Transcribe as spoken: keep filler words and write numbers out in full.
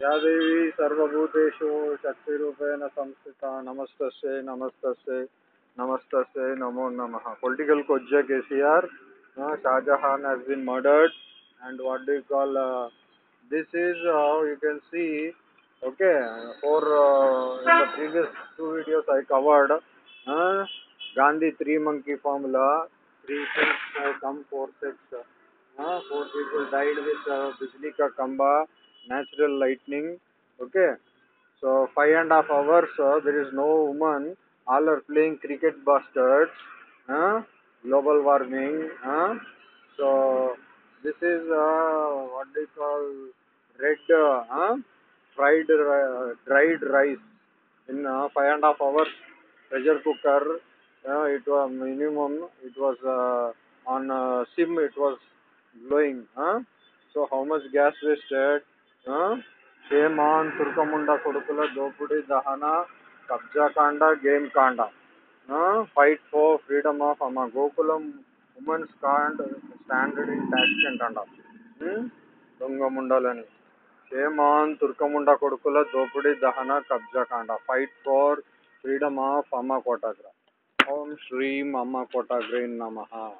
Ya Devi, Sarva Bhuteshu, Shakti Rupena, Samstita, Namaste, Namaste, Namaste, Namo Namaha. Political Coach K C R, uh, Shah Jahan has been murdered, and what do you call uh, this is how uh, you can see. Okay, for uh, in the previous two videos I covered uh, Gandhi three monkey formula, three things uh, come four six. Uh, four people died with uh, bijli ka kamba, natural lightning. Okay, so five and a half hours uh, there is no woman. All are playing cricket bastards. Uh, global warming. Uh, so this is uh, what they call red. Uh, uh, Fried, uh, dried rice in uh, five and a half hours pressure cooker. Uh, it was minimum. It was uh, on uh, sim. It was glowing. Huh? So how much gas wasted? Huh? Shame on Turkamunda Kodukula Dopudi Dahana Kabja Kanda Game Kanda. Huh? Fight for freedom of Amma Gokulam. Women's stand standard in Tashkent Kanda. Hmm? Tungamundalani. Shame on Turkamunda Kodukula, Dopudi Dahana, Kabja Kanda. Fight for freedom of Amma Kotagra. Om Shri Amma Kotagra in Namaha.